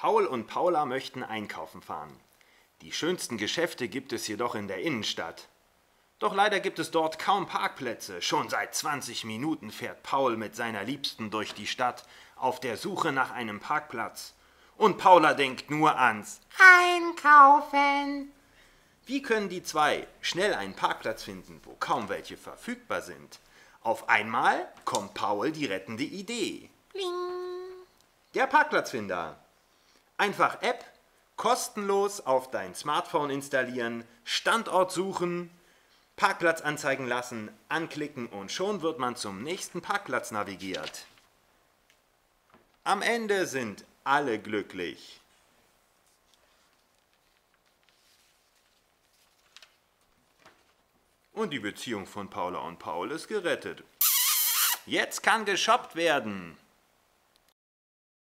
Paul und Paula möchten einkaufen fahren. Die schönsten Geschäfte gibt es jedoch in der Innenstadt. Doch leider gibt es dort kaum Parkplätze. Schon seit 20 Minuten fährt Paul mit seiner Liebsten durch die Stadt auf der Suche nach einem Parkplatz. Und Paula denkt nur ans Einkaufen. Wie können die zwei schnell einen Parkplatz finden, wo kaum welche verfügbar sind? Auf einmal kommt Paul die rettende Idee. Bling. Der Parkplatzfinder. Einfach App, kostenlos auf dein Smartphone installieren, Standort suchen, Parkplatz anzeigen lassen, anklicken und schon wird man zum nächsten Parkplatz navigiert. Am Ende sind alle glücklich. Und die Beziehung von Paula und Paul ist gerettet. Jetzt kann geshoppt werden.